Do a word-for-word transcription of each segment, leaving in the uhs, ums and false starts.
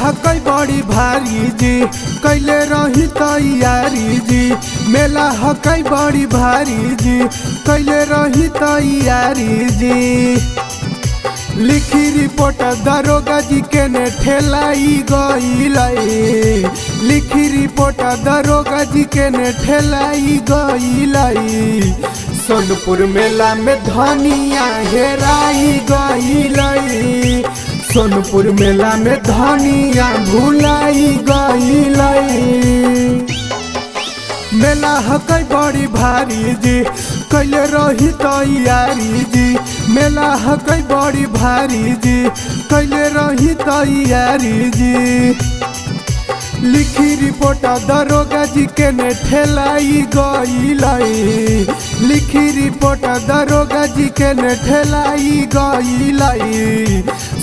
हकै बड़ी भारी जी कैले रही तैयारी जी। मेला हकै बड़ी भारी जी कैले रही तैयारी जी। लिखी रिपोर्ट दारोगा जी के ने ठेलाई गईलाई, लिखी रिपोर्ट दारोगा जी के ने ठेलाई गईलाई। सोनपुर मेला में धनिया हेराई गईलई, सोनपुर मेला में धनिया भुलाई गईलई। मेला हकै बड़ी भारी जी कैले रही तैयारी जी। मेला हकै बड़ी भारी जी कैले रही तैयारी जी। लिखी रिपोर्ट दारोगा जी के ने ठेलाई गईलई, लिखी रिपोर्ट दारोगा जी के ने ठेलाई गईलई।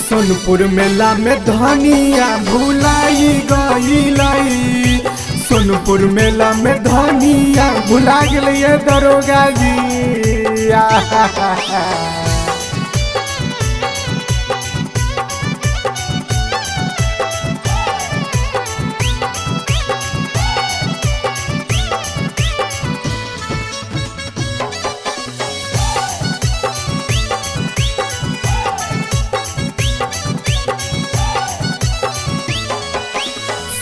सोनपुर मेला में धनिया भुलाई गईलई, सोनपुर मेला में धनिया भुला गई दारोगा जी। आ हा हा हा।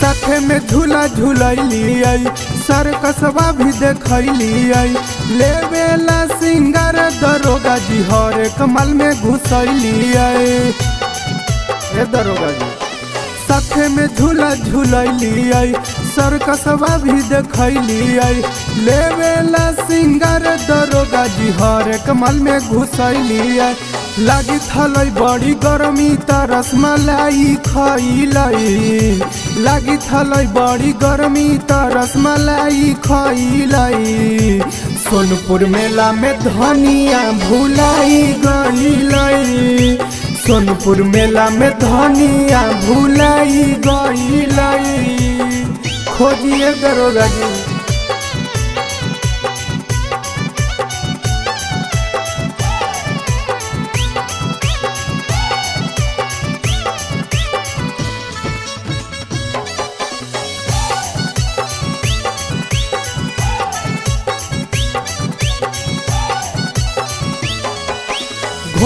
साथे में झूला झूलैली आई सर्कसवा भी देखैली आई। लेवेला सिंगर दारोगा जी हर एक माल में घुसैली आई। ए दारोगा जी साथे में झूला झूलैली आई सर्कसवा भी देखैली आई। लेवेला सिंगर दारोगा जी हर एक माल में घुसैली आई। लागी थलै बड़ी गर्मी त रसमलाई खैलई, लागी थलै बड़ी गर्मी त रसमलाई खैलई। सोनपुर मेला में धनिया भुलाई गईलई, सोनपुर मेला में धनिया भुलाई गईलई। खोजिए दारोगा जी।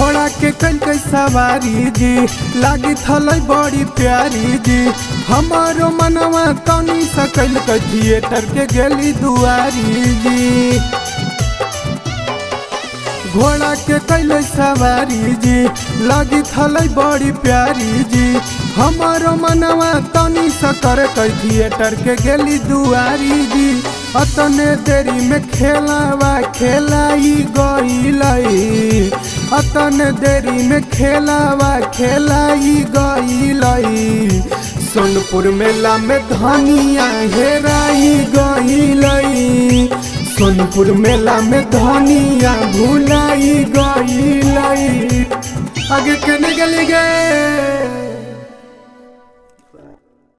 घोड़ा के कई सवारी जी लागी थलै बड़ी प्यारी जी। हमारो मनवा तनी सकल के थिएटर के गेली दुआरी जी। घोड़ा के कई सवारी जी लागी थलै बड़ी प्यारी जी। हमारो मनवा तनी सकर के थिएटर के गेली दुआरी जी। अतने देरी में खेलावा खेलाई गईलई, अतने देरी में खेलावा खेलाई गईलई। सोनपुर मेला में धनिया हेराई गईलई, सोनपुर मेला में धनिया भुलाई गईलई। आगे कहने के लिए गए।